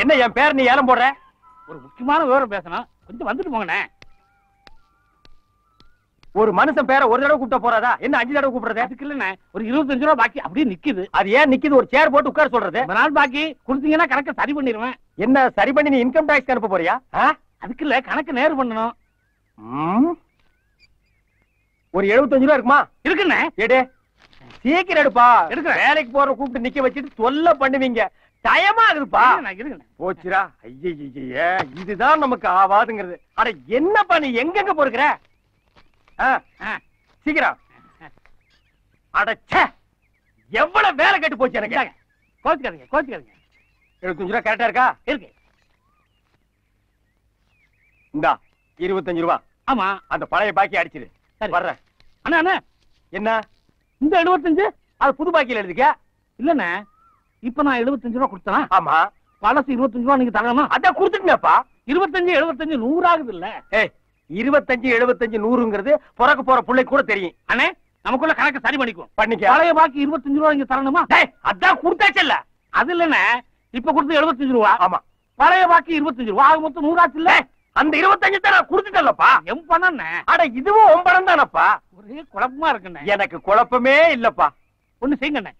என்ன என் பேர் நீ ஏலம் போடுற? ஒரு முக்கியமான விவரம் பேசணும், கொஞ்சம் வந்துட்டு போங்கண்ணே. ஒரு மனுஷன் பேரை ஒரு தடவை கூப்பிட்ட போறாதா என்ன 5 தடவை கூப்பிடுறது? அதுக்கு இல்லண்ணே, ஒரு 25 ரூபா பாக்கி அப்படியே நிக்குது. அது ஏன் நிக்குது? ஒரு சேர் போட்டு உட்கார சொல்றது. நாள் பாக்கி கொடுத்தீங்கன்னா கணக்கை சரி பண்ணிடுவேன். என்ன சரி பண்ணி நீ இன்கம் டாக்ஸ் அனுப்ப போறியா? அதுக்கு இல்ல, கணக்கு நேரு பண்ணணும். ஒரு 75 ரூபா இருக்குமா? இருக்குண்ணே. எடு, சீக்கிரம் எடுப்பா. எடுக்க வேலைக்கு போற கூப்பிட்டு நிக்க வச்சுட்டு சொல்ல பண்ணுவீங்க. டயமா இருக்குப்பா. போச்சுரா. ஐயே, இதுதான் நமக்கு ஆவாதுங்கிறது. அட என்னப்பா நீ எங்கெங்க போறீங்க? சீக்கிரம். அடச்ச, எவ்வளவு வேலை கட்டு போச்சு எனக்கு. கோச்சுக்காதீங்க. 75 ரூபா கரெக்டா இருக்கா? இருக்கு. இந்தா 25 ரூபா. ஆமா, அந்த பழைய பாக்கி அடிச்சிரு. வர்ற அண்ணா. என்ன இந்த 75? அது புது பாக்கியில எழுதிக்க இல்லண்ணே. இப்ப நான் 75 ரூபா கொடுத்தேன். ஆமா, பழசு 25 ரூபா நீங்க தரணும். அதான் கொடுத்துட்டீங்கப்பா. 25 75 100 ஆகுது இல்ல? ஏ, 25 75 100ங்கிறது பிறக்க போற பிள்ளை கூட தெரியும் அண்ணே. நமக்குள்ள கணக்கு சரி பண்ணிக்க. பழைய பாக்கி 25 ரூபா நீங்க தரணுமா? அதான் கொடுத்தாச்சு இல்ல? அது இல்லண்ணே, இப்ப கொடுத்து 75 ரூபா. ஆமா, பழைய பாக்கி 25 ரூபா ஆகும். மொத்தம் 100 ஆச்சு இல்ல? அந்த 25 தான் நான் குடுத்துட்டேன்லப்பா. என் பணம். அட இதுவும் உன் பணம் தானப்பா. ஒரே குழப்பமா இருக்குண்ணே. எனக்கு குழப்பமே இல்லப்பா. ஒண்ணு செய்யுங்கண்ணே,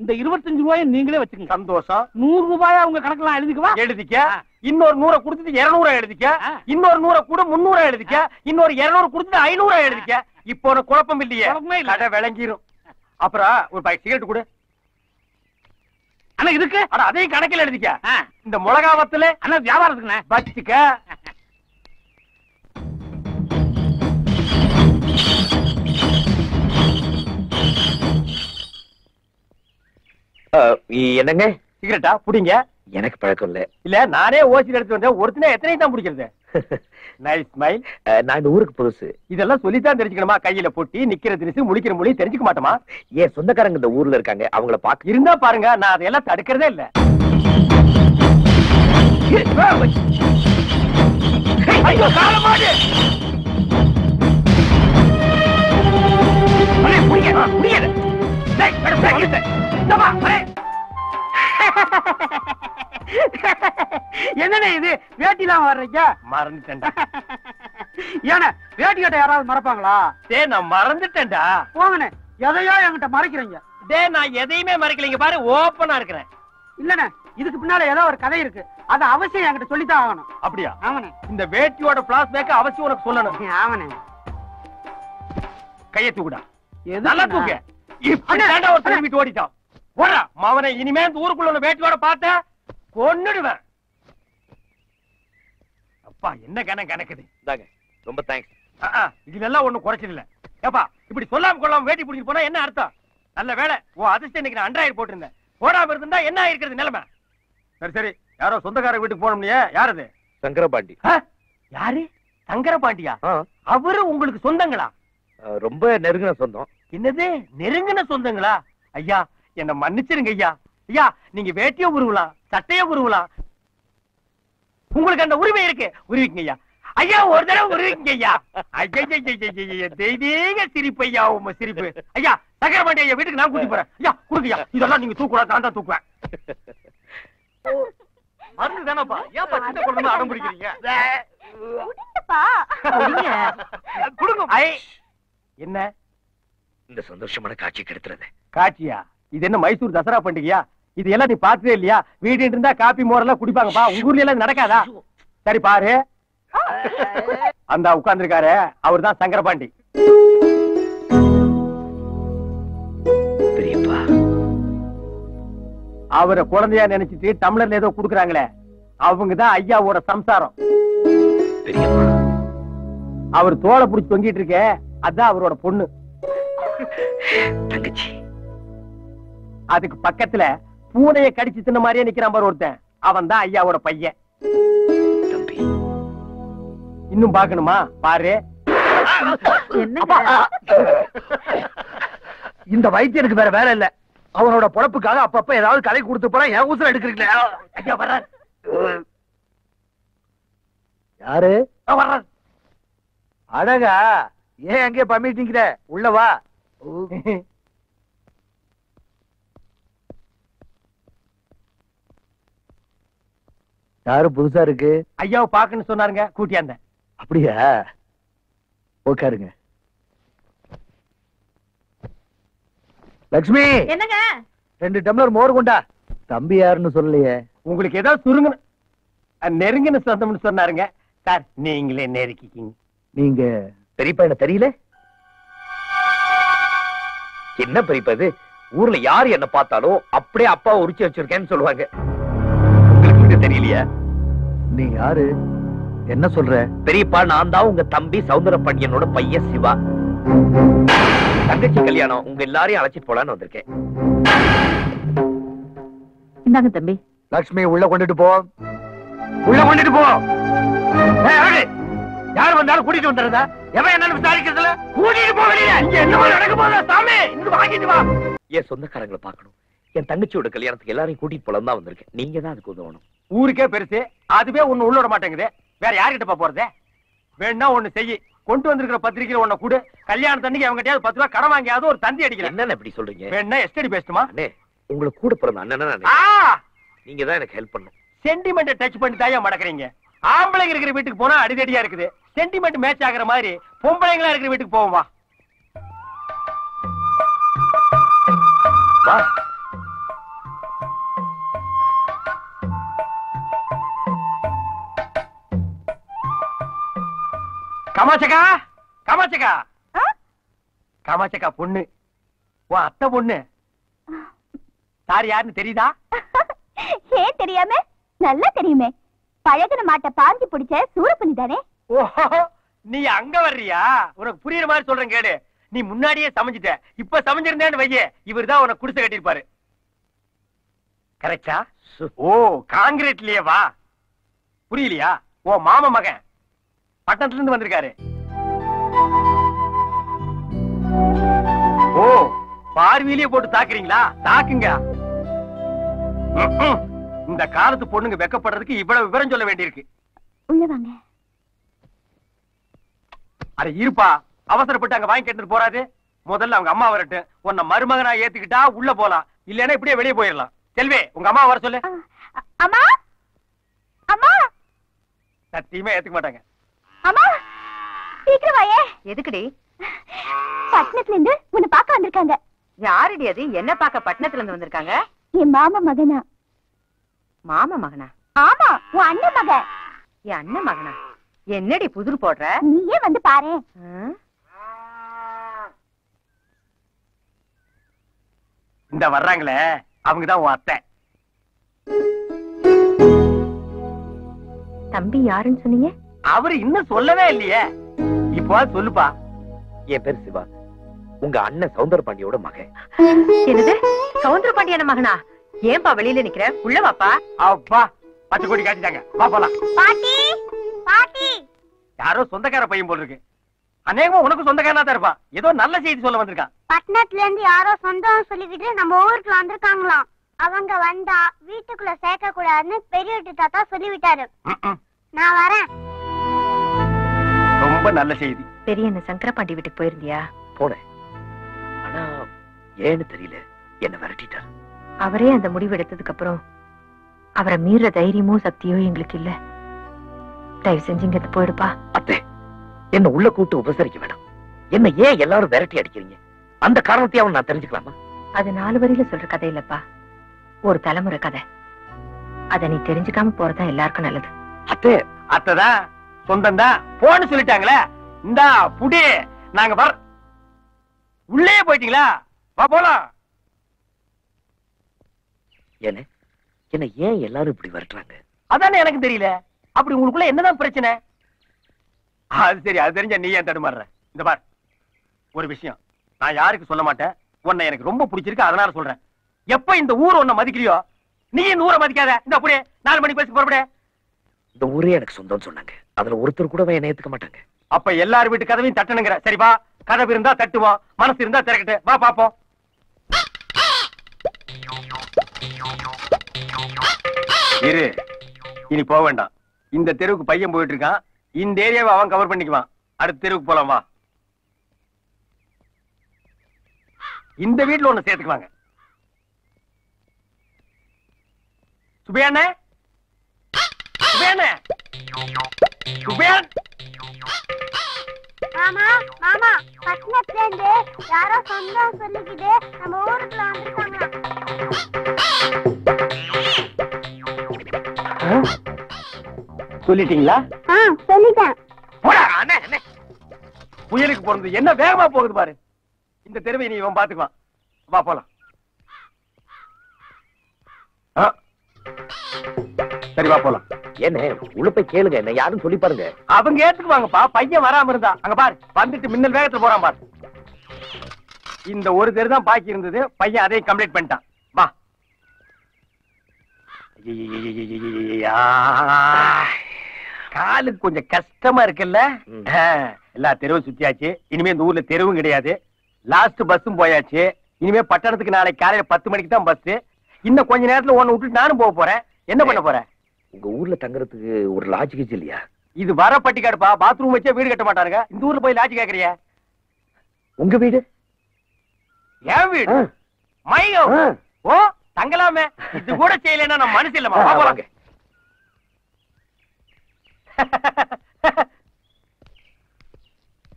இந்த 25 ரூபாயை நீங்களே வச்சுக்கோங்க. சந்தோஷம். 100 ரூபாயா உங்க கணக்கெல்லாம் எழுதிக்குவா? எழுதிக்க. இன்னொரு 100 கொடுத்துட்டு 200 எழுதிக்க. இன்னொரு 100 கூட 300 எழுதிக்க. இன்னொரு 200 கொடுத்துட்டு 500 எழுதிக்க. இப்போ ஒரு குழப்பம் இல்லையே? குழப்பமே இல்ல. அட விளங்கிரும். அப்புறம் ஒரு பாக்கெட் சிகரெட் கொடு. அண்ணா இதுக்கு அட அதையும் கணக்கில் எழுதிக்க. இந்த முளகாவத்துல அண்ணா வியாபாரத்துக்குண்ணே வச்சுக்க. என்னங்க சிகரெட்டா புடிங்க? எனக்கு பழக்கம் இல்ல. இல்ல நானே ஓசி எடுத்து வந்தேன். ஒருத்தனே எத்தனை தான் பிடிக்கிறது? நான் இந்த ஊருக்கு புதுசு. இதெல்லாம் சொல்லித்தான் தெரிஞ்சுக்கணுமா? கையில போட்டி நிக்கிற திரிசு முடிக்கிற மொழி தெரிஞ்சுக்க மாட்டோமா? ஏன் சொந்தக்காரங்க இந்த ஊர்ல இருக்காங்க, அவங்கள பாக்க இருந்தா பாருங்க. நான் அதையெல்லாம் தடுக்கிறதே இல்ல. என்னண்ணே இது வேட்டிலாம் வர்றீங்க? மறந்துட்டேன்டா. ஏன்னா வேட்டி கட்ட யாராவது மறப்பாங்களா? டே நான் மறந்துட்டேன்டா. போங்கண்ணே, எதையோ என்கிட்ட மறைக்கிறீங்க. டே நான் எதையுமே மறைக்கலீங்க பாரு, ஓப்பனா இருக்கிறேன். இல்லண்ணே, இதுக்கு பின்னால ஏதோ ஒரு கதை இருக்கு. அது அவசியம் என்கிட்ட சொல்லித்தான் ஆகணும். அப்படியா? ஆமாண்ணே. இந்த வேட்டியோட பிளாஷ்பேக் அவசியம் உனக்கு சொல்லணும். ஆமாண்ணே. கையை தூக்குடா. நல்லா தூக்கு. இப்ப ஒரு திரும்பிட்டு ஓடிட்டான். மவனை இனிமே ஊருக்குள்ள வேட்டியோட பார்த்த கொன்னுடுவேன். அப்பா என்ன கணக்கு கணக்குது. ரொம்ப தேங்க்ஸ். இதுலெல்லாம் ஒண்ணும் குறைச்சது இல்ல. ஏப்பா இப்படி சொல்லாம கொள்ளாம வேட்டி பிடிச்சி போனா என்ன அர்த்தம்? நல்ல வேலை ஓ அதிர்ஷ்டம் இன்னைக்கு நான் அண்டராயிரம் போட்டிருந்தேன். போடாம இருந்தா என்ன ஆயிருக்கிறது நிலைமை? சரி சரி, யாரோ சொந்தக்கார வீட்டுக்கு போனோம்லையே, யாரது? சங்கரபாண்டி. யாரு சங்கரபாண்டியா? அவரு உங்களுக்கு சொந்தங்களா? ரொம்ப நெருங்கின சொந்தம். என்னது நெருங்கின சொந்தங்களா? ஐயா என்ன மன்னிச்சிருங்க ஐயா. ஐயா நீங்க வேட்டிய உருவலாம் சட்டைய உருவலாம், உங்களுக்கு அந்த உரிமை இருக்கு. உருவிக்குங்க ஐயா. ஐயா ஒரு தடவை உருவிக்குங்க ஐயா. தெய்வீக சிரிப்பு ஐயா உங்க சிரிப்பு. ஐயா சங்கரபாண்டி ஐயா வீட்டுக்கு நான் கூட்டி போறேன். ஐயா குடுக்கையா இதெல்லாம் நீங்க தூக்கூடா? நான் தான் தூக்குவேன். மருந்து தானப்பா, ஏன்ப்பா சின்ன குழந்தை அடம் பிடிக்கிறீங்க? குடுங்க. என்ன இந்த சந்தோஷமான காட்சி கெடுத்துறது? காட்சியா? இது என்ன மைசூர் தசரா பண்டிகையா? இது எல்லாம் நீ பாத்துதே இல்லையா? வீடு இருந்தா காபி மோரெல்லாம் குடிப்பாங்கப்பா. உங்க ஊர்ல எல்லாம் நடக்காதா? சரி பாரு, அந்த உட்கார்ந்துருக்காரு அவர் தான் சங்கரபாண்டி. அவரை குழந்தையா நினைச்சிட்டு டம்ளர்ல ஏதோ குடுக்குறாங்களே, அவங்கதான் ஐயாவோட சம்சாரம். அவர் தோலை புடிச்சு தொங்கிட்டு இருக்க, அதான் அவரோட பொண்ணு தங்கச்சி. அதுக்கு பக்கத்துல பூனையை கடிச்சு தின்ன மாதிரியே நிக்கிறான் பாரு ஒருத்தன், அவன் தான் ஐயாவோட பையன். இன்னும் பாக்கணுமா? பாரு. இந்த வைத்தியனுக்கு வேற வேலை இல்ல. அவனோட பொழப்புக்காக அப்பப்ப ஏதாவது கலை கொடுத்து போனா என் ஊசல் எடுக்கிறீங்களா? ஐயா வர்றார். யாரு வர்றார்? அழகா ஏன் அங்கே பம்மிட்டீங்க? உள்ளவா. யாரு புதுசா இருக்கு? ஐயாவை பாக்குன்னு சொன்னாருங்க, கூட்டியாந்த. அப்படியா? உட்காருங்க. லட்சுமி, என்னங்க 2 டம்ளர் மோர் கொண்டா. தம்பி யாருன்னு சொல்லலையே. உங்களுக்கு ஏதாவது சுருங்க நெருங்கின சொந்தம்னு சொன்னாருங்க சார், நீங்களே நெருக்கிக்கிங்க. நீங்க பெரியப்பா என்ன தெரியல? என்ன பெரியப்பா இது? ஊர்ல யாரு என்ன பார்த்தாலும் அப்படியே அப்பா உரிச்சு வச்சிருக்கேன்னு சொல்லுவாங்க. தெரியலையா? நீ யாரு? என்ன சொல்ற? பெரியப்பா நான் தான் உங்க தம்பி சௌந்தரபாண்டியனோட பையன் சிவா. தங்கச்சி கல்யாணம், உங்க எல்லாரையும் அழைச்சிட்டு போலான்னு வந்திருக்கேன். இந்தாங்க தம்பி. லட்சுமி உள்ள கொண்டுட்டு போ, உள்ள கொண்டுட்டு போ. யார் வந்தாலும் கூட்டிட்டு வந்துடுறதா? எவன் என்னன்னு விசாரிக்கிறதுல கூட்டிட்டு போக வேண்டிய. இங்க என்ன நடக்க போதா சாமி? இன்னும் வாங்கிட்டு வா. என் சொந்தக்காரங்களை பார்க்கணும். என் தங்கச்சியோட கல்யாணத்துக்கு எல்லாரையும் கூட்டிட்டு போலாம் தான் வந்திருக்கேன். நீங்க தான் அதுக்கு உதவணும். ஊருக்கே பெருசு, அதுவே ஒண்ணு உள்ள விட மாட்டேங்குது. வேற யார்கிட்ட போறதே? வேணா ஒண்ணு செய்யி, கொண்டு வந்திருக்கிற பத்திரிக்கையில ஒண்ணு கூடு. கல்யாணத்தன்னைக்கு அவங்ககிட்டயாவது 10 ரூபா கடன் வாங்கியாவது ஒரு தந்தி அடிக்கலாம். என்னன்னு இப்படி சொல்றீங்க? வேணா எஸ்டடி பேசட்டுமா? உங்களுக்கு கூட பிறந்த அண்ணன் நீங்க தான், எனக்கு ஹெல்ப் பண்ணும். சென்டிமெண்ட் டச் பண்ணி தான் மடக்குறீங்க. ஆம்பளைங்க இருக்கிற வீட்டுக்கு போனா அடிதடியா இருக்குது. சென்டிமெண்ட் மேட்ச் ஆகிற மாதிரி பொம்பளைங்களா இருக்கிற வீட்டுக்கு போவோமா? காமாட்சக்கா, காமாட்சக்கா, காமாட்சக்கா பொண்ணு, உன் அத்தை பொண்ணு. சார் யாருன்னு தெரியுதா? ஏன் தெரியாம? நல்லா தெரியுமே, பழகின மாட்ட பாஞ்சு பிடிச்ச சூரப்பண்ணி தானே. நீ அங்க வர்றியா? உனக்கு புரியுற மாதிரி சொல்றேன் கேடு. நீ முன்னாடியே சமைஞ்சிட்ட. இப்ப சமைஞ்சிருந்தேன்னு வையே, இவர் தான் உனக்கு குடிசை கட்டிருப்பாரு. கரெக்டா? ஓ, காங்கிரீட்லயே வா. புரியலையா? ஓ, மாமா மகன் பட்டணத்துல இருந்து வந்திருக்காரு. ஓ, பார்வையிலேயே போட்டு தாக்குறீங்களா? தாக்குங்க. இந்த காலத்து பொண்ணுங்க வெக்கப்படுறதுக்கு இவ்வளவு விவரம் சொல்ல வேண்டியிருக்கு. அட இருப்பா, அவசரப்பட்டு அங்க வாங்கி கேட்டு போறாது. முதல்ல அவங்க அம்மா வரட்டு. உன்னை மருமகனா ஏத்துக்கிட்டா உள்ள போலாம், இல்லன்னா இப்படியே வெளியே போயிடலாம். செல்வே, உங்க அம்மா வர சொல்லு. சத்தியமா ஏத்துக்க மாட்டாங்க. எதுக்குடி? பட்டணத்துல இருந்து உன்னை பார்க்க வந்திருக்காங்க. யாருடி அது? என்ன பார்க்க பட்டணத்துல இருந்து வந்திருக்காங்க? என் மாமா மகனா. மாமா மகனா? ஆமா, உன் அண்ணன் மகன். என் அண்ணன் மகனா? என்னடி புதுர் போடுற? நீயே வந்து பாரு. இந்த வர்றாங்களே அவங்கதான் உன் அத்தை. தம்பி யாருன்னு சொன்னீங்க? அவரு இன்னும் சொல்லவே இல்லையே. இப்போ சொல்லுப்பா. என் பேர் சிவா, உங்க அண்ணன் சௌந்தரபாண்டியோட மகன். என்னது, சௌந்தரபாண்டியன மகனா? ஏன்பா வெளியில நிக்கிற? உள்ள வாப்பா. அப்பா, 10 கோடி காட்டிட்டாங்க, வா போலாம். பாட்டி, பாட்டி. யாரோ சொந்தக்கார பையன் போல இருக்கு. அநேகமா உனக்கு சொந்தக்காரனா தான் இருப்பா. ஏதோ நல்ல செய்தி சொல்ல வந்திருக்கான். பட்டணத்துல இருந்து யாரோ சொந்தம் சொல்லிக்கிட்டு நம்ம ஊருக்கு வந்திருக்காங்களாம். அவங்க வந்தா வீட்டுக்குள்ள சேர்க்க கூடாதுன்னு பெரிய வீட்டு தாத்தா சொல்லிவிட்டாரு. நான் வரேன். ரொம்ப நல்ல செய்தி. பெரிய என்ன சங்கரபாண்டி வீட்டுக்கு போயிருந்தியா? போனேன், ஆனா ஏன்னு தெரியல, என்ன விரட்டிட்டார். அவரே அந்த முடிவு எடுத்ததுக்கு அப்புறம் அவரை மீற தைரியமோ சக்தியோ எங்களுக்கு இல்ல. தயவு செஞ்சு இங்க போயிடுப்பா. அத்தை, என்ன உள்ள கூட்டு உபசரிக்க வேண்டாம். என்ன ஏன் எல்லாரும் விரட்டி அடிக்கிறீங்க? அந்த காரணத்தையும் நான் தெரிஞ்சுக்கலாமா? அது 4 வரியில சொல்ற கதை இல்லப்பா, ஒரு தலைமுறை கதை. அதை நீ தெரிஞ்சுக்காம போறதா எல்லாருக்கும் நல்லது. அத்தை, அத்தைதான் சொந்தம் தான் போன்னு சொல்லிட்டாங்களே. இந்தா புடி, நாங்க வர. உள்ளே போயிட்டீங்களா? வா போலாம். என்ன என்ன ஏன் எல்லாரும் இப்படி வரட்டுறாங்க? அதானே எனக்கு தெரியல. அப்படி உங்களுக்குள்ள என்னதான் பிரச்சனை? அது சரி, அது தெரிஞ்சா நீ ஏன் தடுமாறுற? இந்த பார், ஒரு விஷயம் நான் யாருக்கு சொல்ல மாட்டேன். உன்னை எனக்கு ரொம்ப பிடிச்சிருக்கு, அதனால சொல்றேன். எப்ப இந்த ஊர் உன்னை மதிக்கிறியோ நீ இந்த ஊரை மதிக்காத. இந்த அப்படியே 4 மணி பேசி போறப்படியே. இந்த ஊரே எனக்கு சொந்தம்னு சொன்னாங்க, அதுல ஒருத்தர் கூட என்ன ஏத்துக்க மாட்டாங்க. அப்ப எல்லார் வீட்டு கதவையும் தட்டணுங்கிற? சரிப்பா, கதவு இருந்தா தட்டுவோம், மனசு இருந்தா திறக்கட்டு. வா பாப்போம். இரு, இனி போக வேண்டாம். இந்த தெருவுக்கு பையன் போயிட்டு இருக்கான். இந்த ஏரியாவை அவன் கவர் பண்ணிக்குவான். அடுத்த தெருவுக்கு போலாம். வா, இந்த வீட்டுல ஒண்ணு சேர்த்துக்குவாங்க. சுபியானே, சொல்லிட்டீங்களா? சொல்லிட்டேன். புயலுக்கு போறது என்ன வேகமா போகுது பாரு. இந்த தெருவை நீ இவன் பாத்துக்குவான். வா போலாம். சரி வா போலாம். என்ன உழுப்பை கேளுங்க, என்ன யாரும் சொல்லி பாருங்க. அவங்க ஏத்துக்குவாங்கப்பா, பையன் வராம இருந்தா. அங்க பாரு வந்துட்டு மின்னல் வேகத்துல போறான் பாரு. இந்த ஒரு தெரு தான் பாக்கி இருந்தது, பையன் அதையும் கம்ப்ளீட் பண்ணிட்டான். வா. காலுக்கு கொஞ்சம் கஷ்டமா இருக்குல்ல? எல்லா தெருவும் சுத்தியாச்சு. இனிமே இந்த ஊர்ல தெருவும் கிடையாது. லாஸ்ட் பஸ்ஸும் போயாச்சு. இனிமே பட்டணத்துக்கு நாளைக்கு காலையில 10 மணிக்கு தான் பஸ். இன்னும் கொஞ்ச நேரத்துல ஒன்னு விட்டுட்டு நானும் போக போறேன். என்ன பண்ண போறேன்? உங்க ஊர்ல தங்கறதுக்கு ஒரு லாட்ஜ் கிச்சு இல்லையா? இது வர பட்டிக்காடுப்பா, பாத்ரூம் வச்சே வீடு கட்ட மாட்டாருங்க. இந்த ஊர்ல போய் லாட்ஜ் கேக்குறியா? உங்க வீடு என் வீடு, மை ஹவுஸ். ஓ தங்கலாமே. இது கூட செய்யலன்னா நான் மனசு இல்லமா. போலாம்.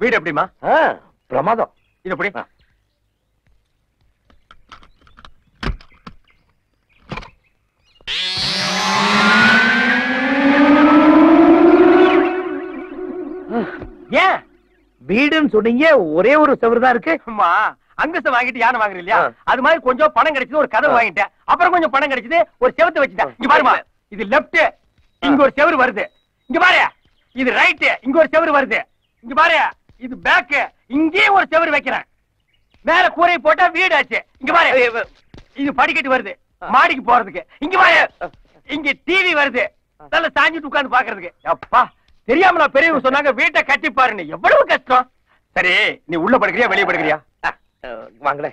வீடு எப்படிமா? பிரமாதம். இது எப்படி? ஏன் வீடுன்னு சொன்னீங்க? ஒரே ஒரு சவர்தான் இருக்கு. அங்கச வாங்கிட்டு யானை வாங்குற இல்லையா, அது மாதிரி கொஞ்சம் பணம் கிடைச்சது, ஒரு கதவு வாங்கிட்டேன். அப்புறம் கொஞ்சம் பணம் கிடைச்சது, ஒரு செவத்தை வச்சுட்டேன். இங்க பாருமா, இது லெப்ட், இங்க ஒரு செவரு வருது. இங்க பாரு, இது ரைட், இங்க ஒரு செவரு வருது. இங்க பாரு, இது பேக், இங்கே ஒரு செவரு வைக்கிறேன். மேல கூரை போட்டா வீடு ஆச்சு. இங்க பாரு, இது படிக்கட்டு வருது மாடிக்கு போறதுக்கு. இங்க பாரு, இங்க டிவி வருது, நல்லா சாஞ்சிட்டு உட்கார்ந்து பாக்குறதுக்கு. அப்பா, தெரியாம நான் பெரியவங்க சொன்னாங்க வீட்டை கட்டி பாருன்னு. எவ்வளவு கஷ்டம். சரி, நீ உள்ள படுக்கிறியா வெளியே படுக்கிறியா? வாங்களே.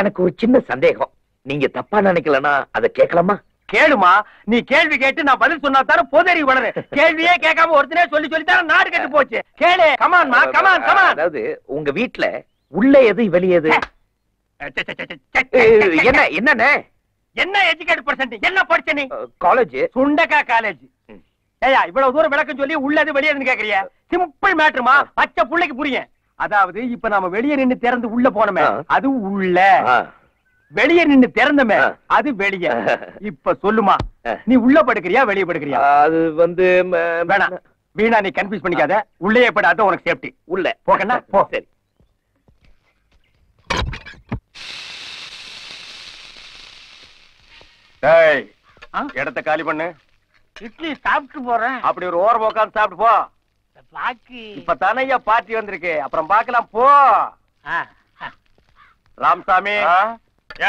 எனக்கு ஒரு சின்ன சந்தேகம், நீங்க தப்பா நினைக்கலன்னா அதை கேட்கலாமா? கேளுமா. நீ கேள்வி கேட்டு நான் பதில் சொன்னா தானே பொதறி வளரு. கேள்வியே கேட்காம ஒருத்தனே சொல்லி சொல்லி தானே நாடு கட்டி போச்சு. கேளு. கமான் மா, கமான் கமான். அதாவது உங்க வீட்டுல உள்ள எது வெளியது என்ன என்னன்னு என்ன எஜுகேட் பர்சன்ட்? என்ன படிச்ச நீ? காலேஜ். சுண்டக்கா காலேஜ். ஏயா இவ்வளவு தூரம் விளக்கம் சொல்லி உள்ளது வெளியேன்னு கேக்குறியா? சிம்பிள் மேட்டர்மா, பச்சை புள்ளைக்கு புரியும். அதாவது இப்ப நாம வெளியே நின்னு திறந்து உள்ள போனோமே, அது உள்ள. வெளியே நின்னு திறந்தமே, அது வெளியே. இப்ப சொல்லுமா, நீ உள்ள படுக்கிறியா வெளியே படுக்கிறியா? அது வந்து வேணாம் வீணா, நீ கன்ஃபியூஸ் பண்ணிக்காத. உள்ளே படாத, உனக்கு சேஃப்டி. உள்ள போகனா போ. சரி. டேய், இடத்தை காலி பண்ணு. இட்லி சாப்பிட்டு போறேன். அப்படி ஒரு ஓரம் உட்காந்து சாப்பிட்டு போ. பாக்கி இப்ப தானையா பாட்டி வந்திருக்கு, அப்புறம் பாக்கலாம் போ. ராமசாமி,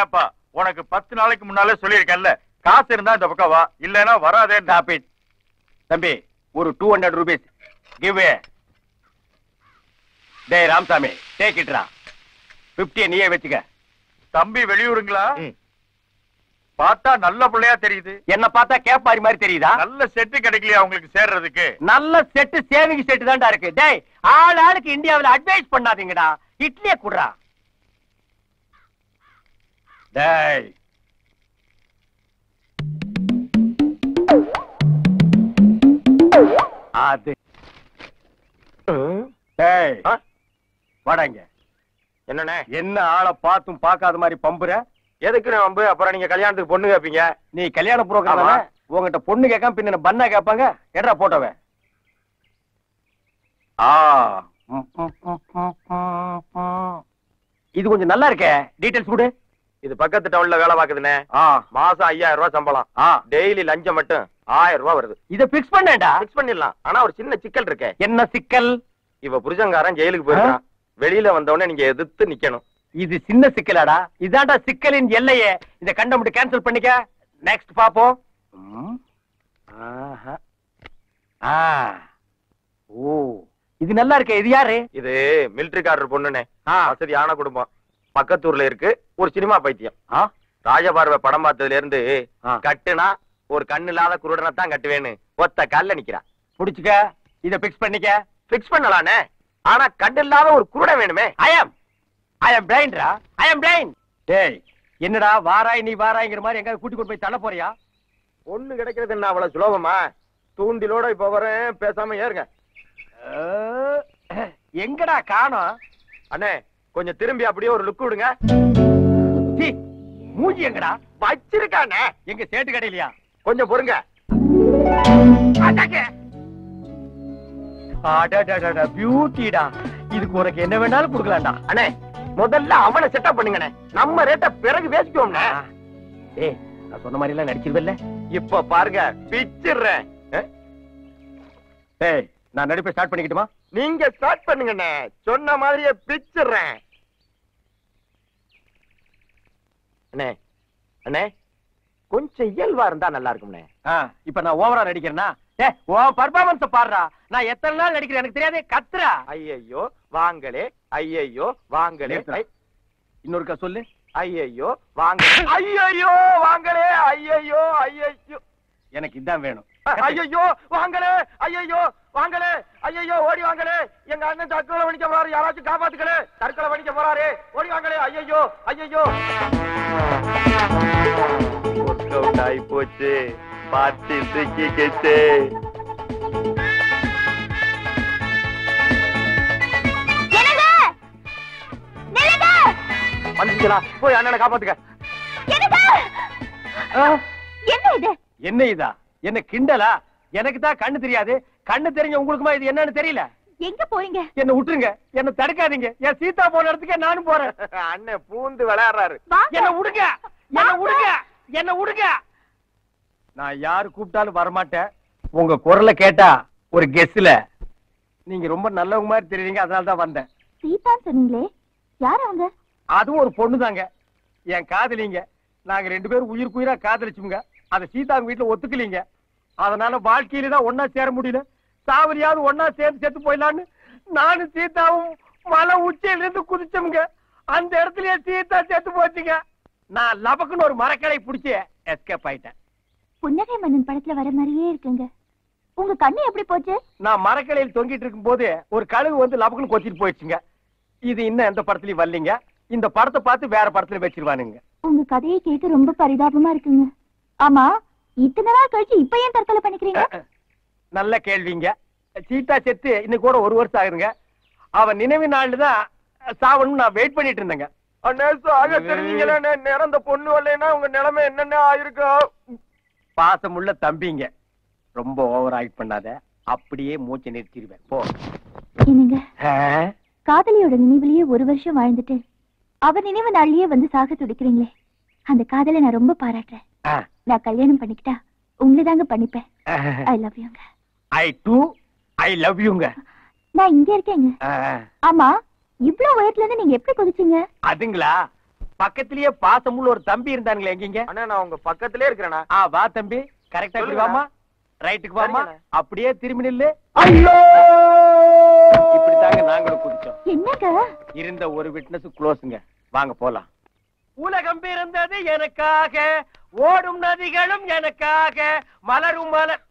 ஏப்பா உனக்கு 10 நாளைக்கு முன்னாலே சொல்லியிருக்கேன்ல, காசு இருந்தா இந்த பக்கம் வா, இல்லன்னா வராதே. தம்பி, ஒரு 200 ரூபீஸ் கிவ். டேய் ராமசாமி, டேக் இட்ரா. 50 நீயே வச்சுக்க. தம்பி வெளியூருங்களா? பார்த்தா நல்ல பிள்ளையா தெரியுது. என்ன பார்த்தா கேப்பாரி மாதிரி தெரியுதா? நல்ல செட்டு கிடைக்கலையா உங்களுக்கு சேர்றதுக்கு? நல்ல செட்டு சேவிங் செட்டு தான்டா இருக்கு. டேய், ஆள் ஆளுக்கு இந்தியாவில் அட்வைஸ் பண்ணாதீங்கடா. இட்லியே குடுறா. டேய், அது டேய் வாடாங்க. என்னண்ணே, என்ன ஆளை பார்த்தும் பார்க்காத மாதிரி பம்புற? எதுக்கு நம்பு? அப்புறம் நீங்க கல்யாணத்துக்கு பொண்ணு கேப்பீங்க. நீ கல்யாண புரோகிராமா? உங்ககிட்ட பொண்ணு கேட்காம பின்ன பண்ணா கேட்பாங்க. எடா போட்டவன். இது கொஞ்சம் நல்லா இருக்கே, டீடைல்ஸ் கொடு. இது பக்கத்து டவுன்ல வேலை பாக்குதுனே. மாசம் 5000 ரூபாய் சம்பளம். டெய்லி லஞ்சம் மட்டும் 1000 ரூபாய் வருது. இத பிக்ஸ் பண்ணேன்டா. பிக்ஸ் பண்ணிடலாம். ஆனா ஒரு சின்ன சிக்கல் இருக்கே. என்ன சிக்கல்? இவ புருஷங்காரன் ஜெயிலுக்கு போயிருக்கான். வெளியில வந்தவனே நீங்க எதிர்த்து நிக்கணும். இது சின்ன சிக்கலாடா, இதான்டா சிக்கலின் எல்லையே. இந்த கண்டமெண்ட் கேன்சல் பண்ணிக்க. நெக்ஸ்ட் பாப்போம். ஓ, இது நல்லா இருக்கே. இது யாரு? இது மிலிட்டரி காரர் பொண்ணுனே. வசதி ஆன குடும்பம், பக்கத்தூர்ல இருக்கு. ஒரு சினிமா பைத்தியம். ராஜபார்வை படம் பார்த்ததுல இருந்து கட்டுனா ஒரு கண்ணு இல்லாத குருடனை தான் கட்டுவேன்னு ஒத்த கால்ல நிக்கிறா. புடிச்சுக்க. இத பிக்ஸ் பண்ணிக்க. பிக்ஸ் பண்ணலானே, ஆனா கண்ணு இல்லாத ஒரு குருடன் வேணுமே. I am blind. டேய், என்னடா வாராய் நீ வாராய்ங்கிற மாதிரி எங்க கூட்டி கொண்டு போய் தள்ள போறியா? ஒண்ணு கிடைக்கிறது என்ன அவ்வளவு சுலபமா? தூண்டிலோட இப்ப வரேன், பேசாம ஏறுங்க. எங்கடா காணோம்? அண்ணே கொஞ்சம் திரும்பி அப்படியே ஒரு லுக் விடுங்க. மூஞ்சி எங்கடா வச்சிருக்கானே? எங்க சேட்டு கடையிலயா? கொஞ்சம் பொறுங்க. பியூட்டிடா, இதுக்கு உனக்கு என்ன வேணாலும் கொடுக்கலாம்டா. அண்ணே முதல்ல அவனை செட்டப் பண்ணுங்கண்ணே, நம்ம ரேட்ட பிறகு பேசிக்கோம்ண்ணே. ஏய் நான் சொன்ன மாதிரி எல்லாம் நடிச்சிருவல்ல, இப்ப பாருங்க பிச்சிடுறேன். ஏய் நான் நடிப்பை ஸ்டார்ட் பண்ணிக்கிட்டுமா? நீங்க ஸ்டார்ட் பண்ணுங்கண்ணே, சொன்ன மாதிரியே பிச்சிடுறேன். அண்ணே அண்ணே கொஞ்சம் இயல்பா இருந்தா நல்லா இருக்கும்ண்ணே. இப்ப நான் ஓவரா நடிக்கிறேன்னா பர்ஃபார்மன்ஸ் பாடுறா. நான் எத்தனை நாள் நடிக்கிறேன் எனக்கு தெரியாது. கத்துறா ஐயோ வாங்களே, ஐயோ வாங்களே. இன்னொருக்கா சொல்லு. ஐயோ வாங்க, ஐயோ வாங்களே, ஐயோ ஐயோ. எனக்கு இதான் வேணும். ஐயோ வாங்களே, ஐயோ வாங்களே, ஐயோ ஓடி வாங்களே. எங்க அண்ணன் தற்கொலை பண்ணிக்க போறாரு, யாராச்சும் காப்பாத்துக்கல, தற்கொலை பண்ணிக்க போறாரு, ஓடி வாங்களே, ஐயோ ஐயோ. ஆகி போச்சு, பார்த்து சிக்கிக்கிச்சு. போய் அண்ணனை காப்பாத்துக்க. என்ன இதா? என்ன கிண்டலா? எனக்கு தான் கண்ணு தெரியாது, கண்ணு தெரிஞ்ச உங்களுக்குமா இது என்னன்னு தெரியல. எங்க போறீங்க? என்ன விட்டுருங்க, என்ன தடுக்காதீங்க. என் சீதா போன இடத்துக்கு நானும் போறேன். அண்ணன் பூந்து விளையாடுறாரு. என்ன விடுங்க, என்ன விடுங்க, என்ன விடுங்க. நான் யாரு கூப்பிட்டாலும் வரமாட்டேன். உங்க குரலை கேட்டா ஒரு கெஸ்ல நீங்க ரொம்ப நல்லவங்க மாதிரி தெரியுறீங்க, அதனாலதான் வந்தேன். சீதா சொன்னீங்களே, யார் அவங்க? அதுவும் ஒரு பொண்ணு தாங்க, என் காதலிங்க. நாங்க ரெண்டு பேரும் உயிருக்கு உயிரா காதலிச்சுங்க. அதை சீதாங்க வீட்டுல ஒத்துக்கலீங்க, அதனால வாழ்க்கையில தான் ஒன்னா சேர முடியல. சாவரியாவது ஒன்னா சேர்ந்து சேர்த்து போயிடலான்னு நானும் சீதாவும் மலை உச்சியில இருந்து குதிச்சோம்ங்க. அந்த இடத்துலயே சீதா சேர்த்து போச்சுங்க. நான் லபக்குன்னு ஒரு மரக்கடை பிடிச்சி எஸ்கேப் ஆயிட்டேன். புன்னகை மன்னன் படத்துல வர மாதிரியே இருக்குங்க. உங்க கண்ணு எப்படி போச்சு? நான் மரக்கடையில் தொங்கிட்டு இருக்கும் போது ஒரு கழுகு வந்து லபக்குன்னு கொத்திட்டு போயிடுச்சுங்க. இது இன்னும் எந்த படத்துலயும் வரலீங்க. இந்த படத்தை பார்த்து வேற படத்துல வச்சிருவானுங்க. உங்க கதையை கேட்க ரொம்ப பரிதாபமா இருக்குங்க. ஆமா இத்தனை நாள் கழிச்சு இப்ப ஏன் தற்கொலை பண்ணிக்கிறீங்க? நல்ல கேள்விங்க. சீதா செத்து இன்னைக்கு கூட ஒரு வருஷம் ஆகுதுங்க. அவன் நினைவு நாள் தான் சாவணும் நான் வெயிட் பண்ணிட்டு இருந்தேங்க. தெரிஞ்சீங்களா பொண்ணு வரலைன்னா உங்க நிலைமை என்னென்ன ஆயிருக்கும்? பாசமுள்ள தம்பிங்க, ரொம்ப ஓவர் ஆக்ட் பண்ணாத, அப்படியே மூச்சு நிறுத்திடுவேன். போ. காதலியோட நினைவுலயே ஒரு வருஷம் வாழ்ந்துட்டு அவ நினைவு நாள்லயே வந்து சாக துடிக்கிறீங்களே, அந்த காதலை நான் ரொம்ப பாராட்டுறேன். நான் கல்யாணம் பண்ணிக்கிட்டா உங்களை தாங்க பண்ணிப்பேன். ஐ லவ் யூங்க. ஐ டூ ஐ லவ் யூங்க. நான் இங்க இருக்கேங்க. ஆமா இவ்வளவு உயரத்துல இருந்து நீங்க எப்படி குதிச்சீங்க? அதுங்களா பக்கத்திலேயே பாசமுள்ள ஒரு தம்பி இருந்தானுங்களே, எங்கீங்க? அண்ணா நான் உங்க பக்கத்திலே இருக்கிறேனா? வா தம்பி, கரெக்டா வாமா, ரைட்டுக்கு வாமா, அப்படியே திரும்பி நில்லு. ஐயோ இப்படி தாங்க நாங்களும் குதிச்சோம். என்னங்க இருந்த ஒரு விட்னஸ் க்ளோஸ்ங்க. வாங்க போலாம். உலகம் பிறந்தது எனக்காக, ஓடும் நதிகளும் எனக்காக, மலரும் மலர்.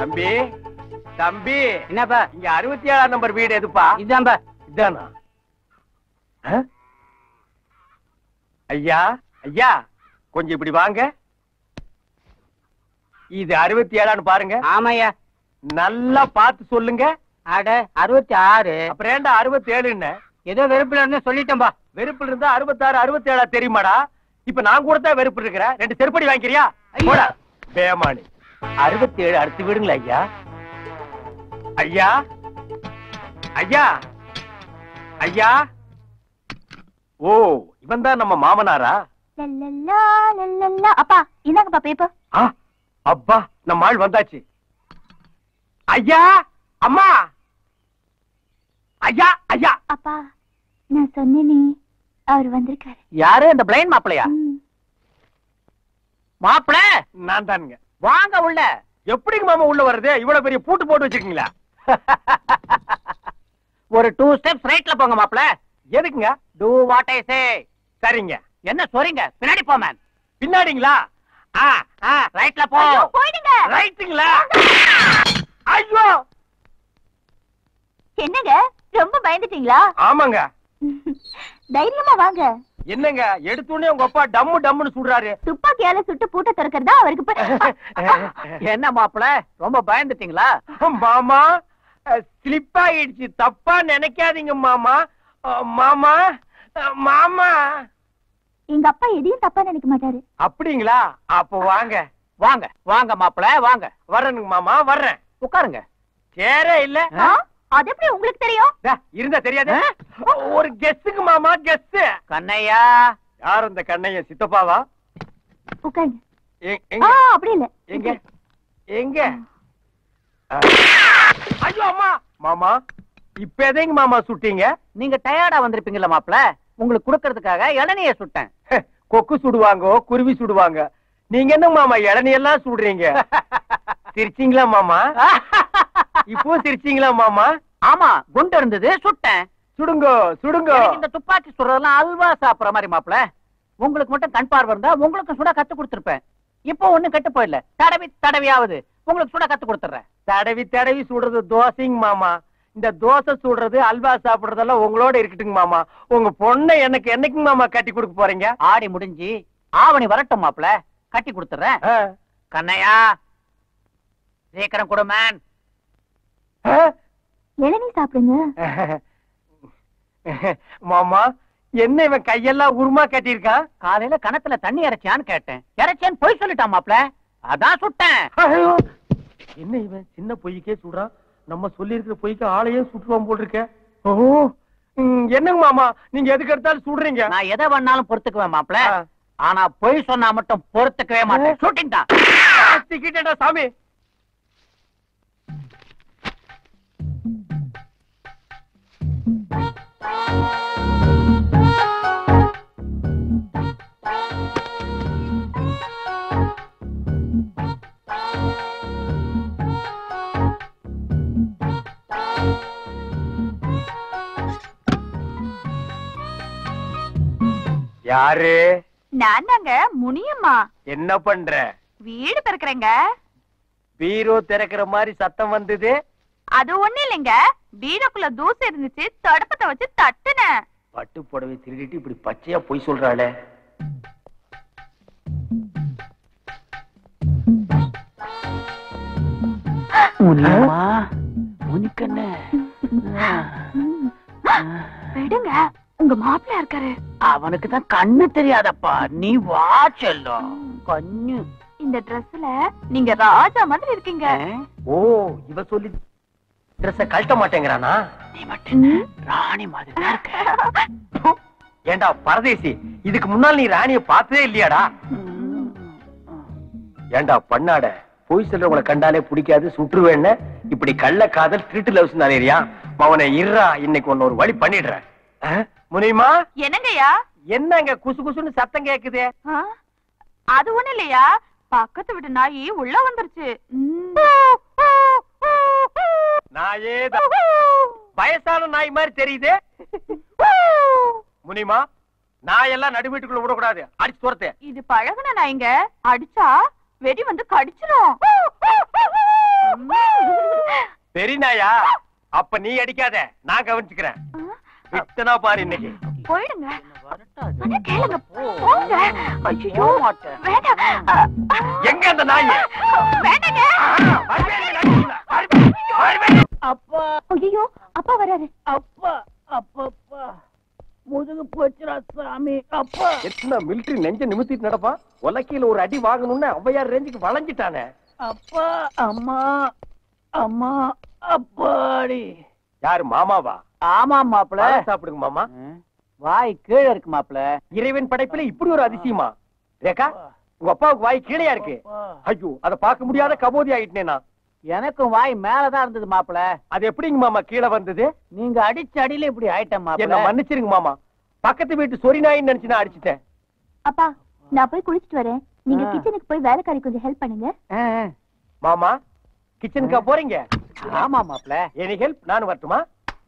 தம்பி தம்பி என்னப்பா இங்க 67ஆம் நம்பர் வீடு எதுப்பா? இதான்பா. இதானா? ஐயா ஐயா கொஞ்சம் இப்படி வாங்க. இது 67 பாருங்க. ஆமாயா நல்லா பார்த்து சொல்லுங்க. அட 66 அப்புறம் ஏண்டா 67? ஏதோ வெறுப்புல இருந்தா சொல்லிட்டேன்பா. வெறுப்புல இருந்தா 66 67 தெரியுமாடா? இப்ப நான் கூட தான் வெறுப்பு இருக்கிறேன். ரெண்டு செருப்படி வாங்கிக்கிறியா? பேமானி 67 அடுத்து விடுங்களா ஐயா. ஐயா ஐயா ஐயா. ஓ இவன் தான் நம்ம மாமனாரா? அப்பா என்னங்கப்பா பேப்பர்? அப்பா நம்ம ஆள் வந்தாச்சு. ஐயா அம்மா. ஐயா ஐயா. அப்பா நான் சொன்னேனே அவர் வந்திருக்காரு. யாரு? அந்த பிளைன் மாப்பிளையா? மாப்பிளை நான் தானுங்க. வாங்க உள்ள. எப்படிங்க மாமா உள்ள வருது? இவ்வளவு பெரிய பூட்டு போட்டு வச்சிருக்கீங்களா? ஒரு 2 steps ரைட்ல போங்க மாப்பிளை. எதுக்குங்க? Do what I say. சரிங்க. என்ன சொல்றீங்க? பின்னாடி போ மேன். பின்னாடிங்களா? ரைட்ல போ. போயிடுங்க. ரைட்டுங்களா? ஐயோ என்னங்க ரொம்ப பயந்துட்டீங்களா? ஆமாங்க தைரியமா வாங்க. என்னங்க எடுத்துனே உங்க அப்பா டம்மு டம்முன்னு சுடுறாரு. துப்பாக்கியால சுட்டு பூட்ட திறக்கறதா அவருக்கு? என்ன மாப்ள ரொம்ப பயந்துட்டீங்களா? மாமா ஸ்லிப் ஆயிடுச்சு, தப்பா நினைக்காதீங்க மாமா. மாமா மாமா எங்க அப்பா எதையும் தப்பா நினைக்க மாட்டாரு. அப்படிங்களா? அப்ப வாங்க வாங்க வாங்க மாப்பிள வாங்க. வர்றேனுங்க மாமா, வர்றேன். உட்காருங்க. சேரே இல்ல. அது எப்படி உங்களுக்கு தெரியும்? இருந்தா தெரியாது. ஒரு கெஸ்டுக்கு மாமா, கெஸ்ட். கண்ணையா? யார் அந்த கண்ணையா? சித்தப்பாவா? உட்காருங்க. எங்க? அப்படி இல்ல. எங்க எங்க? ஐயோ அம்மா. மாமா இப்ப எதைங்க மாமா சுட்டீங்க? நீங்க டயர்டா வந்திருப்பீங்களா மாப்பிள, உங்களுக்கு கொடுக்கிறதுக்காக இளநியை சுட்டேன். கொக்கு சுடுவாங்க, குருவி சுடுவாங்க, நீங்க என்ன மாமா இளநியெல்லாம் சுடுறீங்க? சிரிச்சிங்களா மாமா? இப்போ சிரிச்சிங்களா மாமா? ஆமா, குண்டு இருந்தது சுட்டேன். சுடுங்க சுடுங்க. இந்த துப்பாக்கி சுடுறதெல்லாம் அல்வா சாப்பிடுற மாதிரி மாப்பிள. உங்களுக்கு மட்டும் கண் பார்வை இருந்தா உங்களுக்கு சுட கத்து கொடுத்துருப்பேன். இப்போ ஒண்ணும் கெட்டு போயிடல, தடவி தடவியாவது உங்களுக்கு சுட கத்து கொடுத்துறேன். தடவி தடவி சுடுறது தோசைங்க மாமா. இந்த தோசை சுடுறது அல்வா சாப்பிடுறதெல்லாம் உங்களோட இருக்கட்டுங்க மாமா. உங்க பொண்ணை எனக்கு என்னைக்கு மாமா கட்டி கொடுக்க போறீங்க? ஆடி முடிஞ்சு ஆவணி வரட்டும் மாப்பிள, கட்டி கொடுத்துறேன். கண்ணையா சீக்கிரம் கொடு மேன். இளநீ சாப்பிடுங்க மாமா. என்ன இவன் கையெல்லாம் உருமா கட்டியிருக்கான்? காலையில கணத்துல தண்ணி இறைச்சியான்னு கேட்டேன், இறைச்சியான்னு பொய் சொல்லிட்டான் மாப்பிள, அதான் சுட்டேன். என்ன இவன் சின்ன பொய்க்கே சுடுறான், நம்ம சொல்லி இருக்கிற பொய்க்கு ஆளையே சுற்றுவான் போல் இருக்க. என்னங்க மாமா நீங்க எதுக்கு எடுத்தாலும் சுடுறீங்க? நான் எதை வேணாலும் பொறுத்துக்குவேன் மாப்பிள்ள, ஆனா பொய் சொன்னா மட்டும் பொறுத்துக்கவே மாட்டேன். ஷூட்டிங் தான் சாமி. யாரு? நான்ங்க முனியம்மா. என்ன பண்ற? வீடு திறக்கறேங்க. பீரோ திறக்கிற மாதிரி சத்தம் வந்தது. அது ஒண்ணு இல்லைங்க, பீரோக்குள்ள தூசி இருந்துச்சு, தடுப்பத்தை வச்சு தட்டுன. பட்டு புடவை திருடிட்டு இப்படி பச்சையா போய் சொல்றாளே. முனியம்மா முனிக்கண்ணே விடுங்க, உங்க மாப்பிள்ளை இருக்காரு. அவனுக்கு தான் கண்ணு தெரியாதப்பா, நீ வா செல்லும். கண்ணு இந்த டிரெஸ்ல நீங்க ராஜா மாதிரி இருக்கீங்க. ஓ இவ சொல்லி டிரெஸ் கழட்ட மாட்டேங்கிறானா? நீ மட்டும் ராணி மாதிரி தான் இருக்க. ஏண்டா பரதேசி, இதுக்கு முன்னால் நீ ராணிய பார்த்ததே இல்லையாடா? ஏண்டா பண்ணாட, போய் சொல்றவங்களை கண்டாலே பிடிக்காது, சுற்றுவேன்னு இப்படி கள்ள காதல் திருட்டு லவ்ஸ் நிறையா. அவனை இருறா, இன்னைக்கு ஒன்னு ஒரு வழி பண்ணிடுறேன். முனிமா என்னங்கயா? என்னங்க குசு குசுன்னு சத்தம் கேக்குது? அது ஒண்ணு இல்லையா, பக்கத்து விட்டு நாய் உள்ள வந்துருச்சு. நாயே வயசான நாய் மாதிரி தெரியுது. முனிமா நாயெல்லாம் நடு வீட்டுக்குள்ள விடக்கூடாது, அடிச்சு துரத்து. இது பழகுன நாய்ங்க, அடிச்சா வெடி வந்து கடிச்சிடும். பெரிய நாயா? அப்ப நீ அடிக்காத, நான் கவனிச்சுக்கிறேன். விட்டனா பாரு, இன்னைக்கு போயிடுங்க. கேளுங்க போங்க. ஐயோ வேண்டாம். எங்க அந்த நாய்? வேண்டாங்க. அப்பா ஐயோ அப்பா வராரு. அப்பா அப்பா அப்பா முதுகு போச்சுடா சாமி. அப்பா எத்தனை மிலிட்டரி நெஞ்ச நிமித்திட்டு நடப்பா, உலக்கையில ஒரு அடி வாங்கணும்னு அவ்வையார் ரேஞ்சுக்கு வளைஞ்சிட்டானே. அப்பா அம்மா அம்மா அப்பாடி. யாரு மாமாவா? ஆமா மாப்பிள. சாப்பிடுங்க மாமா. வாய் கீழே இருக்கு மாப்பிள. இறைவன் படைப்புல இப்படி ஒரு அதிசயமா? ரேகா உங்க அப்பாவுக்கு வாய் கீழயா இருக்கு? ஐயோ அத பாக்க முடியாத கபோதி ஆயிட்டேனா. எனக்கும் வாய் மேலதான் இருந்தது மாப்பிள. அது எப்படிங்க மாமா கீழே வந்தது? நீங்க அடிச்ச அடியில இப்படி ஆயிட்டேன் மாப்பிள. என்ன மன்னிச்சிருங்க மாமா, பக்கத்து வீட்டு சொரி நாயின்னு நினைச்சு நான் அடிச்சிட்டேன். அப்பா நான் போய் குளிச்சிட்டு வரேன், நீங்க கிச்சனுக்கு போய் வேலைக்காரி கொஞ்சம் ஹெல்ப் பண்ணுங்க. மாமா கிச்சனுக்கா போறீங்க? ஆமா மாப்பிள. Any help? நானும் வரட்டுமா?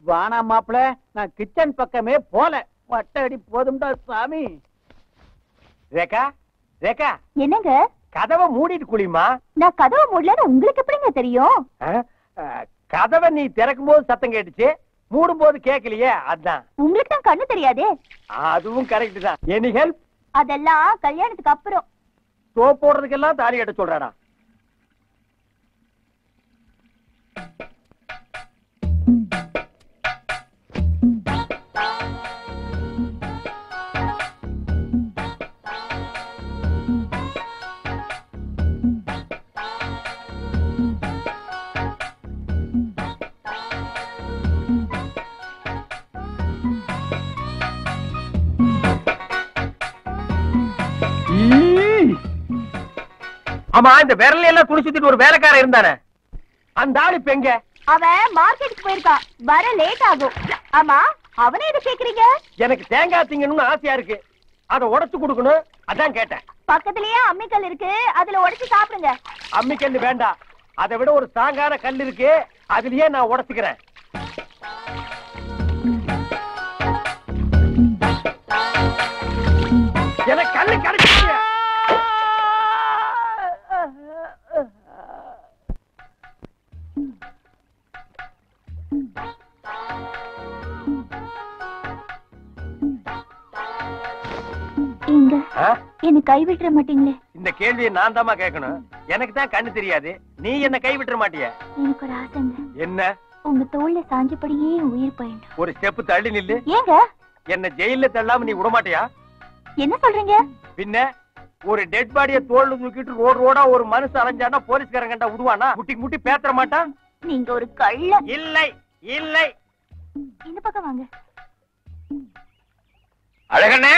வானா மாப்பிள, நான் கிச்சன் பக்கமே போல. வட்டடி போதும்டா சாமி. ரேகா ரேகா என்னங்க கதவை மூடிட்டு குளிமா? நான் கதவை மூடலன்னு உங்களுக்கு எப்படிங்க தெரியும்? கதவை நீ திறக்கும் போது சத்தம் கேட்டுச்சு, மூடும் போது கேட்கலையே, அதான். உங்களுக்கு தான் கண்ணு தெரியாதே. அதுவும் கரெக்ட் தான். Any help? அதெல்லாம் கல்யாணத்துக்கு அப்புறம். சோப் போடுறதுக்கு எல்லாம் தாலி கட்ட சொல்றாடா. ஆமா, இந்த விரல எல்லாம் துணி சுத்திட்டு ஒரு வேலைக்காரன் இருந்தானே, அந்த ஆளு இப்ப எங்க? அவன் மார்க்கெட்டுக்கு போயிருக்கான், வர லேட் ஆகும். ஆமா, அவனே எது கேக்குறீங்க? எனக்கு தேங்காய் திங்கணும்னு ஆசையா இருக்கு, அத உடைச்சு கொடுக்கணும், அதான் கேட்டேன். பக்கத்துலயே அம்மிக்கல் இருக்கு, அதுல உடைச்சு சாப்பிடுங்க. அம்மிக்கல் வேண்டாம், அதை விட ஒரு சாங்கான கல் இருக்கு, அதுலயே நான் உடைச்சுக்கிறேன். எனக்கு கல்லு கிடைச்சிருச்சு. என்ன கைவிட்டுற மாட்டீங்களே? இந்த கேள்வியை நான் தாமா கேட்கணும். எனக்கு தான் கண்ணு தெரியாது, நீ என்ன கைவிட்டுற மாட்டியா? எனக்கு ஒரு ஆசைங்க. என்ன? உங்க தோல்ல சாஞ்சபடியே உயிர் பயணம். ஒரு ஸ்டெப் தள்ளி நில்லு. ஏங்க? என்ன ஜெயில தள்ளாம நீ விட மாட்டியா? என்ன சொல்றீங்க? பின்ன ஒரு டெட் பாடியை தோல்ல தூக்கிட்டு ரோட் ரோடா ஒரு மனுஷன் அலைஞ்சானா போலீஸ்காரங்கண்டா விடுவானா? முட்டி முட்டி பேத்தற மாட்டான். நீங்க ஒரு கள்ள. இல்லை இல்லை, இந்த பக்கம் வாங்க. அழகண்ணே.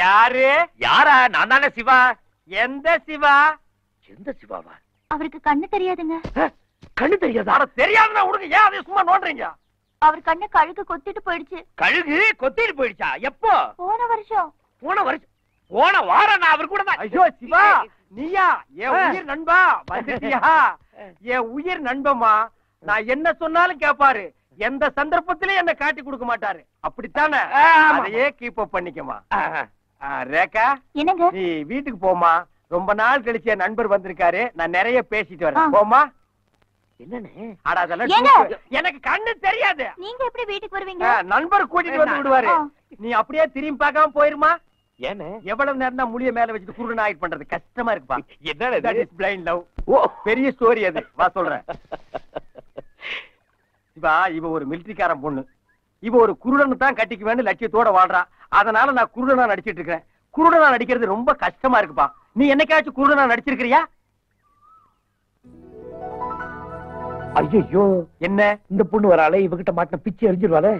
யாரு? யாரா? நான் தானே சிவா. எந்த சிவா? எந்த சிவாவா? அவருக்கு கண்ணு தெரியாதுங்க. கண்ணு தெரியாதா? தெரியாதுன்னா உடுங்க, ஏன் அதை சும்மா நோன்றீங்க? அவர் கண்ணு கழுகு கொத்திட்டு போயிடுச்சு. கழுகு கொத்திட்டு போயிடுச்சா? எப்போ? போன வருஷம். போன வருஷம்? போன வாரம் நான் அவர் கூட தான். ஐயோ சிவா, நீயா? என் உயிர் நண்பா, வந்துட்டியா? என் உயிர் நண்பமா, நான் என்ன சொன்னாலும் கேட்பாரு, எந்த சந்தர்ப்பத்திலே என்ன காட்டி கொடுக்க மாட்டாரு, அப்படித்தானே? அதையே கீப் அப் பண்ணிக்கமா. ரேகா, நீ வீட்டுக்கு போமா, ரொம்ப நாள் கழிச்சு என் நண்பர் வந்திருக்காரு, நான் நிறைய பேசிட்டு வரேன், போமா. எனக்கு கண்ணு தெரியாது, நீங்க எப்படி வீட்டுக்கு வருவீங்க? நண்பர் கூட்டிட்டு வந்து விடுவாரு, நீ அப்படியே திரும்பி பார்க்காம போயிருமா. ஏன்னு எவ்வளவு நேரம் முடிய மேல வச்சுட்டு குருடன் ஆயிட்டு பண்றது கஷ்டமா இருப்பா. என்ன பெரிய ஸ்டோரி அது, வா சொல்றேன். சிவா, இவ ஒரு மிலிட்டரிக்காரன் பொண்ணு, இவ ஒரு குருடனு தான் கட்டிக்குவேன்னு லட்சியத்தோட வாழ்றா, அதனால நான் குருடனா நடிச்சிட்டு இருக்கிறேன். குருடனா நடிக்கிறது ரொம்ப கஷ்டமா இருக்குப்பா, நீ என்னைக்காச்சும் குருடனா நடிச்சிருக்கிறியா? ஐயோ, என்ன இந்த பொண்ணு வராளே, இவகிட்ட மாட்டின பிச்சு எரிஞ்சிருவாளே.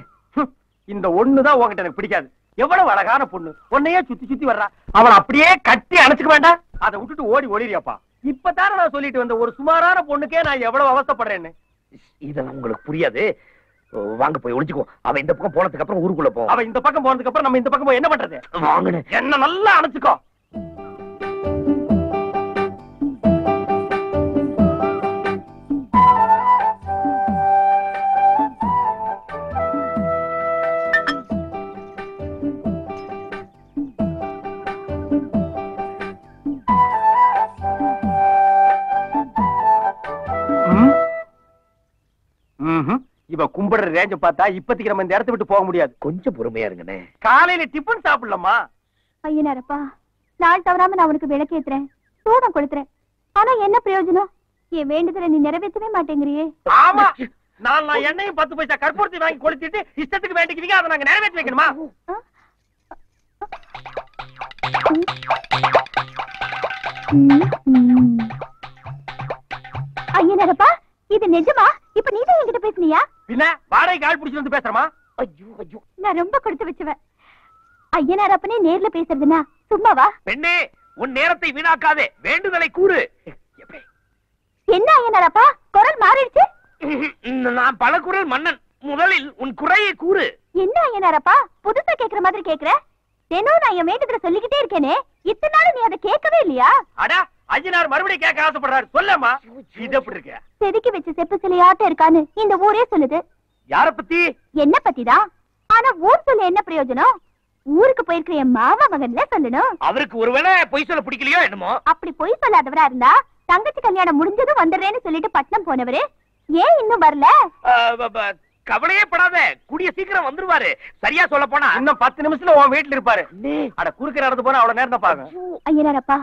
இந்த ஒண்ணுதான் உங்ககிட்ட எனக்கு பிடிக்காது, எவ்வளவு அழகான பொண்ணு, உன்னையே சுத்தி சுத்தி வர்றா, அவன் அப்படியே கட்டி அணைச்சுக்க வேண்டாம், அதை விட்டுட்டு ஓடி ஓடிறியாப்பா. இப்பதான நான் சொல்லிட்டு வந்த ஒரு சுமாரான பொண்ணுக்கே நான் எவ்வளவு அவசப்படுறேன்னு. இதெல்லாம் உங்களுக்கு புரியாது, வாங்க போய் ஒளிச்சுக்கோ. அவ இந்த பக்கம் போனதுக்கு அப்புறம் ஊருக்குள்ள போ. அவ இந்த பக்கம் போனதுக்கு அப்புறம் நம்ம இந்த பக்கம் போய் என்ன பண்றது? வாங்கனே, என்ன நல்லா அணைச்சுக்கோ. இவ கும்பிடுற ரேஞ்ச பார்த்தா இப்பத்திக்கு நம்ம இந்த இடத்தை விட்டு போக முடியாது, கொஞ்சம் பொறுமையா இருங்கண்ணே. காலையில டிபன் சாப்பிடலாமா? ஐயனாரப்பா, நாள் தவறாம நான் உனக்கு விளக்கு ஏத்துறேன், சூடம் கொடுத்துறேன், ஆனா என்ன பிரயோஜனம்? என் வேண்டுதல நீ நிறைவேற்றவே மாட்டேங்கிறியே. ஆமா, நான் எண்ணெயும் 10 பைசா கற்பூரத்தை வாங்கி கொளுத்திட்டு இஷ்டத்துக்கு வேண்டிக்கிறீங்க, அதை நாங்க நிறைவேற்றி வைக்கணுமா? ஐயனாரப்பா, இது நிஜமா? இப்ப நீதான் என்கிட்ட பேசுனியா? பின்ன வாடகை கால் பிடிச்சிட்டு வந்து பேசுறமா? ஐயோ ஐயோ, நான் ரொம்ப கொடுத்து வச்சுவேன். ஐயனார் அப்பனே, நேர்ல பேசுறதுனா சும்மாவா? பெண்ணே, உன் நேரத்தை வீணாக்காதே, வேண்டுதலை கூறு. என்ன ஐயனார் அப்பா, குரல் மாறிடுச்சு? நான் பல குரல் மன்னன், முதலில் உன் குறையை கூறு. என்ன ஐயனார் அப்பா, புதுசா கேக்குற மாதிரி கேக்குற? தினம் நான் என் வேண்டுதலை சொல்லிக்கிட்டே இருக்கேனே, இத்தனை நாள் நீ அதை கேட்கவே இல்லையா? அடா, ஐயனார் மறுபடியும் கேட்க ஆசைப்படுறாரு, சொல்லமா. இது எப்படி இருக்க? செதுக்கி வச்ச செப்பு சிலையாட்ட இருக்கான்னு இந்த ஊரே சொல்லுது. யார பத்தி? என்ன பத்தி தான், ஆனா ஊர் சொல்ல என்ன பிரயோஜனம்? ஊருக்கு போயிருக்கிற என் மாமா மகன்ல சொல்லணும். அவருக்கு ஒருவேளை பொய் சொல்ல பிடிக்கலையோ என்னமோ? அப்படி பொய் சொல்லாதவரா இருந்தா தங்கச்சி கல்யாணம் முடிஞ்சதும் வந்துடுறேன்னு சொல்லிட்டு பட்டணம் போனவரு ஏன் இன்னும் வரல? கவலையே படாத, கூடிய சீக்கிரம் வந்துருவாரு. சரியா சொல்ல போனா இன்னும் 10 நிமிஷத்துல உன் வீட்டுல இருப்பாரு. அட குறுக்க நடந்து போனா அவ்வளவு நேரம் பாருங்க. ஐயனாரப்பா,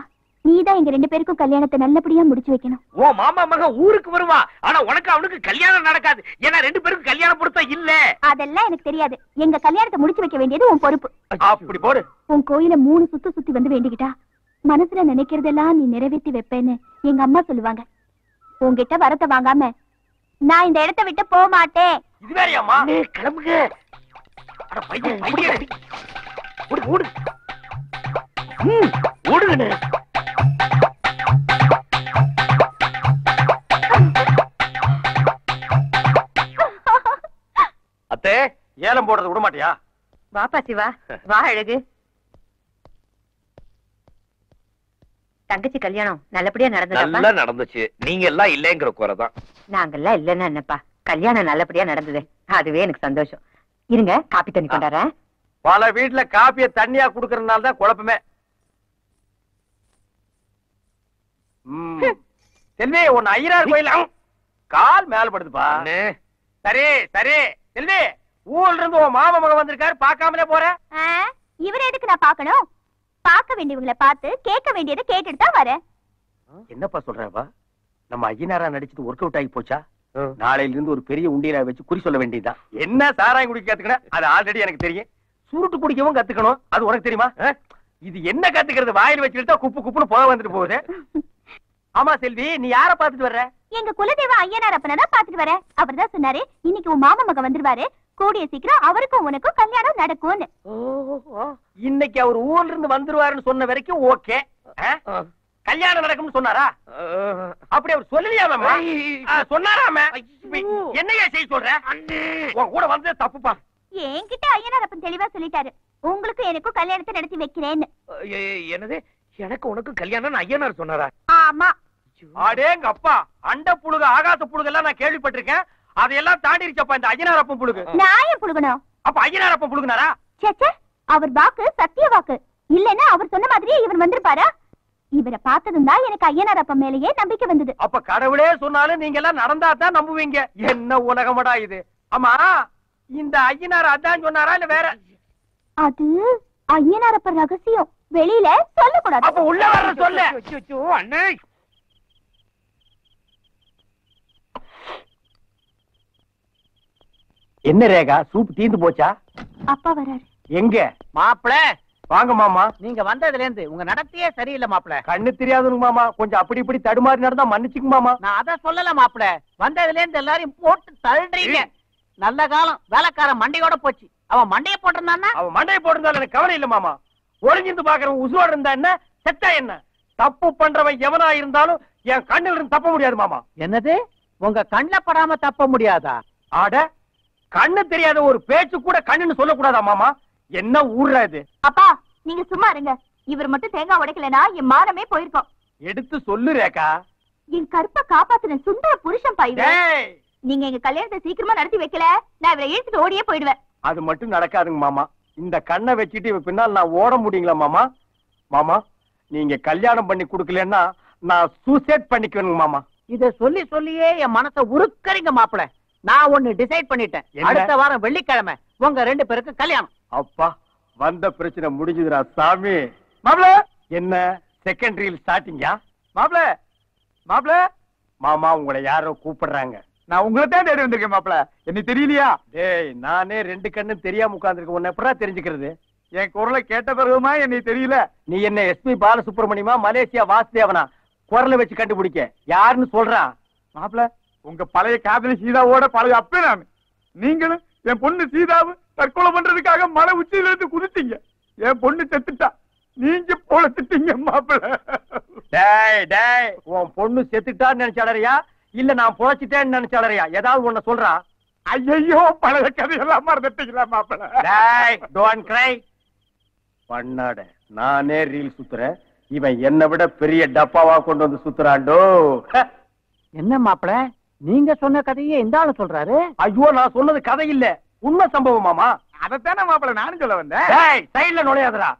நீதான் எங்க 2 பேருக்கும் கல்யாணத்தை நல்லபடியா முடிச்சு வைக்கணும். ஓ மாமா மகன் ஊருக்கு வருவா, ஆனா உனக்கு அவனுக்கு கல்யாணம் நடக்காது. ஏன்னா 2 பேருக்கும் கல்யாணம் பொறுத்தா இல்ல. அதெல்லாம் எனக்கு தெரியாது. எங்க கல்யாணத்தை முடிச்சு வைக்க வேண்டியது உன் பொறுப்பு. அப்படி போடு. உன் கோயில 3 சுத்து வந்து வேண்டிக்கிட்டா மனசுல நினைக்கிறதெல்லாம் நீ நிறைவேற்றி வைப்பேன்னு எங்க அம்மா சொல்லுவாங்க. உங்ககிட்ட வரத்தை வாங்காம நான் இந்த இடத்தை விட்டு போக மாட்டேன். அத்தே, ஏலம் போடுறது விட மாட்டியா? வாப்பா சிவா, வா அழகு. தங்கச்சி கல்யாணம் நல்லபடியா நடந்துச்சு. நீங்க எல்லாம் இல்லங்கிற குறைதான். நாங்கெல்லாம் இல்லன்னா என்னப்பா, கல்யாணம் நல்லபடியா நடந்தது, அதுவே எனக்கு சந்தோஷம். இருங்க காப்பி தண்ணி கொண்டாரா. பல வீட்டுல காப்பிய தண்ணியா குடுக்கறதுனால தான் குழப்பமே. செல்வி, உன் ஐயனார் கோயில கால் மேல படுதுப்பா. சரி சரி செல்வி, ஊர்ல இருந்து உன் மாமா மகன் வந்திருக்காரு, பாக்காமலே போற. இவரை எதுக்கு நான் பாக்கணும்? பார்க்க வேண்டியவங்களை பார்த்து கேட்க வேண்டியதை கேட்டுட்டு தான் வரேன். என்னப்பா சொல்றப்பா, நம்ம ஐயனாரா நடிச்சது ஒர்க் அவுட் ஆகி போச்சா? நாளையில இருந்து ஒரு பெரிய உண்டியலா வச்சு குறி சொல்ல வேண்டியதுதான். என்ன சாராயம் குடிக்க கத்துக்கணும், அது ஆல்ரெடி எனக்கு தெரியும். சுருட்டு குடிக்கவும் கத்துக்கணும், அது உனக்கு தெரியுமா? இது என்ன கத்துக்கிறது? வாயில் வச்சுக்கிட்டா குப்பு குப்புன்னு போக வந்துட்டு போகுது. ஆமா செல்வி, நீ யார பாத்துட்டு வர்ற? எங்க குலதெய்வ ஐயனார் அப்பனா பாத்துட்டு வர. அவர்தான் சொன்னாரு, இன்னைக்கு உன் மாமா மகன் வந்துருவாரு, கூடிய சீக்கிரம் அவருக்கும் உனக்கும் கல்யாணம் நடக்கும். இன்னைக்கு அவர் ஊர்ல இருந்து வந்துருவாருன்னு சொன்ன வரைக்கும் ஓகே. கல்யாணம் நடக்கும்னு சொன்னாரா? அப்படி அவர் சொல்லலையாமா? சொன்னாராமே. என்னையா செய்ய சொல்ற? உன் கூட வந்ததே தப்புப்பா. என்கிட்ட ஐயனார் அப்பன் தெளிவா சொல்லிட்டாரு, உங்களுக்கும் எனக்கும் கல்யாணத்தை நடத்தி வைக்கிறேன்னு. என்னது, எனக்கு உனக்கு கல்யாணம் ஐயனார் சொன்னாரா? ஆமா. அடேங்க அப்பா, அண்ட புழுக ஆகாத புழுக எல்லாம் நான் கேள்விப்பட்டிருக்கேன். அதையெல்லாம் தாண்டிருச்சப்பா இந்த ஐயனார் அப்பன் புழுகு. நான் ஏன் புழுகணும்? அப்ப ஐயனார் அப்பன் புழுகுனாரா? சேச்சே, அவர் வாக்கு சத்திய வாக்கு. இல்லன்னா அவர் சொன்ன மாதிரியே இவர் வந்திருப்பாரா? இவரை பார்த்ததும் தான் எனக்கு ஐயனார் அப்பன் மேலேயே நம்பிக்கை வந்தது. அப்ப கடவுளே சொன்னாலும் நீங்க எல்லாம் நடந்தா தான் நம்புவீங்க. என்ன உலகமடா இது! ஆமா, இந்த ஐயனார் அதான் சொன்னாரா இல்ல வேற? அது ஐயனார் அப்பன் ரகசியம், வெளியில சொல்ல கூடாது. அப்ப உள்ள வர சொல்ல. அச்சோ அண்ணே, என்ன ரேகா, சூப் தீந்து போச்சா? அப்பா வராரு. எங்க மாப்பிள? வாங்க மாமா. நீங்க வந்ததுல இருந்து உங்க நடத்தையே சரியில்லை மாப்பிள. கண்ணு தெரியாதுங்க மாமா, கொஞ்சம் அப்படி இப்படி தடுமாறி நடந்தா மன்னிச்சுங்க மாமா. நான் அத சொல்லல மாப்பிள, வந்ததுல இருந்து எல்லாரும் போட்டு தள்ளுறீங்க. நல்ல காலம் வேலைக்காரன் மண்டையோட போச்சு. அவன் மண்டையை போட்டிருந்தான்னா? அவன் மண்டையை போட்டிருந்தாலும் எனக்கு கவலை இல்ல மாமா. ஒளிஞ்சிருந்து பாக்குறவன் உசுவோட இருந்தா என்ன, செத்தா என்ன? தப்பு பண்றவன் எவனா இருந்தாலும் என் கண்ணில் இருந்து தப்ப முடியாது மாமா. என்னது, உங்க கண்ல படாம தப்ப முடியாதா? ஆட, கண்ணு தெரியாத ஒரு பேச்சு கூட கண்ணுன்னு சொல்ல கூடாதா மாமா? என்ன ஊர்ற இது! அப்பா நீங்க சும்மா இருங்க. இவர் மட்டும் தேங்காய் உடைக்கலனா என் மானமே போயிருக்கோம். எடுத்து சொல்லு ரேகா. என் கருப்பை காப்பாத்தின சுந்தர புருஷன் பாய்வே. நீங்க எங்க கல்யாணத்தை சீக்கிரமா நடத்தி வைக்கல, நான் இவரை இழுத்துட்டு ஓடியே போயிடுவேன். அது மட்டும் நடக்காதுங்க மாமா. இந்த கண்ணை வச்சுட்டு இவ பின்னால் நான் ஓட முடியுங்களா மாமா? மாமா, நீங்க கல்யாணம் பண்ணி கொடுக்கலன்னா நான் சூசைட் பண்ணிக்குவேனுங்க மாமா. இதை சொல்லி சொல்லியே என் மனசை உருக்கறீங்க மாப்பிள்ள. நான் ஒண்ணு டிசைட் பண்ணிட்டேன். அடுத்த வாரம் வெள்ளிக்கிழமை உங்க 2 பேருக்கு கல்யாணம். அப்பா, வந்த பிரச்சனை முடிஞ்சதுடா சாமி. மாப்ள, என்ன செகண்டரியில் ஸ்டார்டிங்கா? மாப்ள மாப்ள, மாமா உங்களை யாரோ கூப்பிடுறாங்க. நான் உங்களை தான் தேடி வந்திருக்கேன் மாப்ள. என்ன தெரியலையா? டேய், நானே 2 கண்ணும் தெரியாம உட்கார்ந்துருக்கேன். உன்னை எப்படா தெரிஞ்சுக்கிறது? என் குரலை கேட்ட பிறகுமா என்னை தெரியல? நீ என்ன எஸ்பி பாலசுப்ரமணியமா, மலேசியா வாசுதேவனா? குரலை வச்சு கண்டுபிடிக்க யாருன்னு சொல்றான். மாப்ள, உங்க பழைய காதலி சீதாவோட பழைய அப்பே நான். நீங்களும் என் பொண்ணு சீதாவும் தற்கொலை பண்றதுக்காக மலை உச்சியில இருந்து குதிச்சீங்க. என் பொண்ணு செத்துட்டா, நீங்க பொழைச்சிட்டீங்க மாப்பிள்ள. டேய் டேய், உன் பொண்ணு செத்துட்டான்னு நினைச்சாளறியா இல்ல நான் பொழைச்சிட்டேன்னு நினைச்சாளறியா? ஏதாவது ஒண்ணு சொல்றா. ஐயோ, பழைய கதையெல்லாம் மறந்துட்டீங்களா மாப்பிள்ள? டேய், டோன்ட் கிரை பண்ணாட. நானே ரீல் சுத்துறேன், இவன் என்னை விட பெரிய டப்பாவா கொண்டு வந்து சுத்துறாண்டோ. என்ன மாப்பிள்ள, நீங்க சொன்ன கதையே இந்த ஆளு சொல்றாரு? ஐயோ, நான் சொன்னது கதை இல்ல, உண்மை சம்பவம் மாமா. அதத்தானே மாப்பிள்ள நானும் சொல்ல வந்தேன். டேய், சைடுல நுழையாதடா.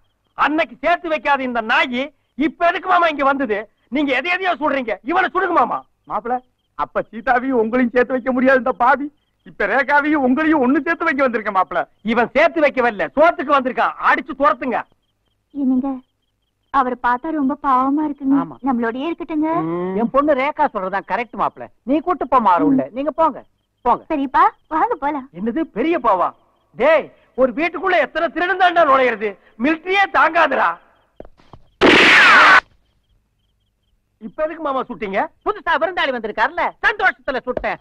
அன்னைக்கு சேர்த்து வைக்காத இந்த நாயி இப்ப எதுக்கு மாமா இங்க வந்தது? நீங்க எதை எதையோ சொல்றீங்க. இவனை சுடுங்க மாமா. மாப்பிள்ள, அப்ப சீதாவையும் உங்களையும் சேர்த்து வைக்க முடியாது இந்த பாவி. இப்ப ரேகாவையும் உங்களையும் ஒண்ணு சேர்த்து வைக்க வந்திருக்க மாப்பிள்ள. இவன் சேர்த்து வைக்க வரல, சோத்துக்கு வந்திருக்கான். அடிச்சு துரத்துங்க. என்னங்க அவர் பார்த்தா ரொம்ப பாவமா இருக்குங்க, நம்மளோடயே இருக்கட்டுங்க. என் பொண்ணு ரேகா சொல்றதான் கரெக்ட் மாப்பிள்ள. நீ கூட்டு போமா உள்ள, நீங்க போங்க போங்க. பெரியப்பா வாங்க போலாம். என்னது பெரிய பாவா? டேய், ஒரு வீட்டுக்குள்ள எத்தனை திருடன் தாண்டா நுழையிறது, மிலிட்டரியே தாங்காதுடா. இப்ப எதுக்கு மாமா சுட்டீங்க? புதுசா விருந்தாளி வந்திருக்காருல, சந்தோஷத்துல சுட்டேன்.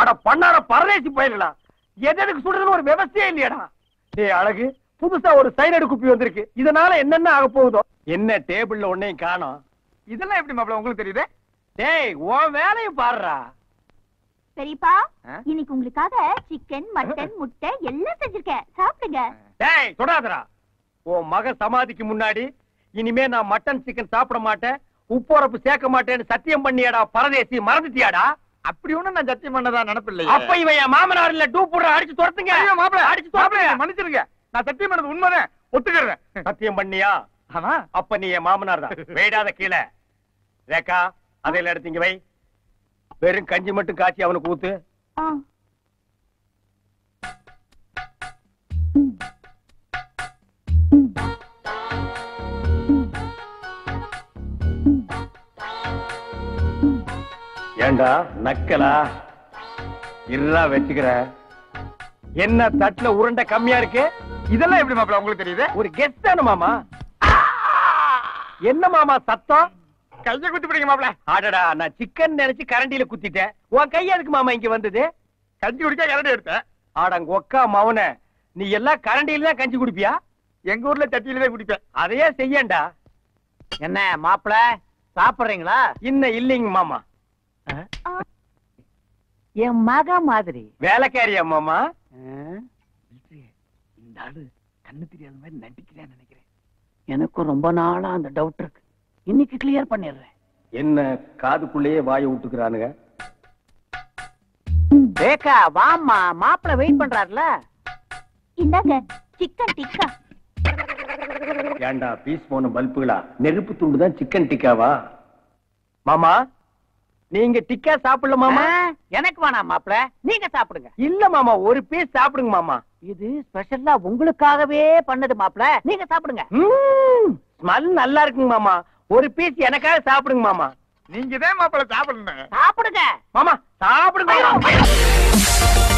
அட பண்ணார பரதேசி போயிடலா, எதுக்கு சுடுறதுன்னு ஒரு விவசாயம் இல்லையடா. டேய் அழகு, புதுசா ஒரு சைனடு குப்பி வந்திருக்கு, இதனால என்னென்ன ஆக போகுதோ. என்ன டேபிள்ல ஒன்னையும் காணோம். இதெல்லாம் எப்படி மாப்பிள்ள உங்களுக்கு தெரியுது? டேய் உன் வேலையும் பாடுறா. பெரியப்பா இன்னைக்கு உங்களுக்காக சிக்கன் மட்டன் முட்டை எல்லாம் செஞ்சிருக்கேன், சாப்பிடுங்க. டேய் தொடாதடா, உன் மக சமாதிக்கு முன்னாடி இனிமே நான் மட்டன் சிக்கன் சாப்பிட மாட்டேன், உப்போரப்பு சேர்க்க மாட்டேன்னு சத்தியம் பண்ணியாடா பரதேசி, மறந்துட்டியாடா? அப்படி ஒண்ணு நான் சத்தியம் பண்ணதா நினைப்பில்லை. அப்ப இவன் என் மாமனார் இல்ல, டூ போடுற அடிச்சு துரத்துங்க. ஐயோ மாப்பிள்ள அடிச்சு துரத்துங்க, மன்னிச்சிருங்க. நான் சத்தியம் பண்ணது உண்மைதான், ஒத்துக்கிறேன். சத்தியம் பண்ணியா? ஆமா. அப்ப நீ என் மாமனார் தான். வேடாத கீழே ரேகா, அதையில எடுத்தீங்க வை. வெறும் கஞ்சி மட்டும் காய்ச்சி அவனுக்கு ஊத்து. ஏண்டா நக்கலா எல்லா வச்சுக்கிற? என்ன தட்டுல உருண்டை கம்மியா இருக்கு? இதெல்லாம் எப்படி மாப்பிள்ள உங்களுக்கு தெரியுது? ஒரு கெஸ்ட் தானே மாமா. என்ன மாமா சத்தம்? கையை குத்தி பிடிங்க மாப்பிள்ள. ஆடடா, நான் சிக்கன் நினைச்சு கரண்டியில குத்திட்டேன். உன் கையா இருக்கு மாமா இங்க வந்தது? கஞ்சி குடிக்க கரண்டி எடுத்தேன். ஆடங்க ஒக்கா மவன, நீ எல்லாம் கரண்டியில தான் கஞ்சி குடிப்பியா? எங்க ஊர்ல தட்டியில தான் குடிப்பேன். அதையே செய்யண்டா. என்ன மாப்பிள்ள சாப்பிடுறீங்களா? இன்னும் இல்லைங்க மாமா. என் மக மாதிரி வேலைக்காரியா மாமா? இந்த ஆளு கண்ணு தெரியாத மாதிரி நடிக்கிறான்னு நினைக்கிறேன். எனக்கும் ரொம்ப நாளா அந்த டவுட் இருக்கு, இன்னைக்கு கிளியர் பண்ணிடுறேன். என்ன காதுக்குள்ளேயே வாயை விட்டுக்கிறானுங்க. ரேகா வாமா, மாப்பிள வெயிட் பண்றாருல. இந்தாங்க சிக்கன் டிக்கா. ஏண்டா பீஸ் போன பல்புகளா? நெருப்பு துண்டுதான் சிக்கன் டிக்காவா மாமா? நீங்க டிக்கா சாப்பிடல மாமா? எனக்கு வேணா மாப்பிள, நீங்க சாப்பிடுங்க. இல்ல மாமா, ஒரு பீஸ் சாப்பிடுங்க மாமா. இது ஸ்பெஷலா உங்களுக்காகவே பண்ணது மாப்பிள, நீங்க சாப்பிடுங்க. ஸ்மெல் நல்லா இருக்குங்க மாமா, ஒரு பீஸ் எனக்காக சாப்பிடுங்க மாமா. நீங்கதான் மாப்பிள சாப்பிடுங்க. சாப்பிடுங்க மாமா, சாப்பிடுங்க.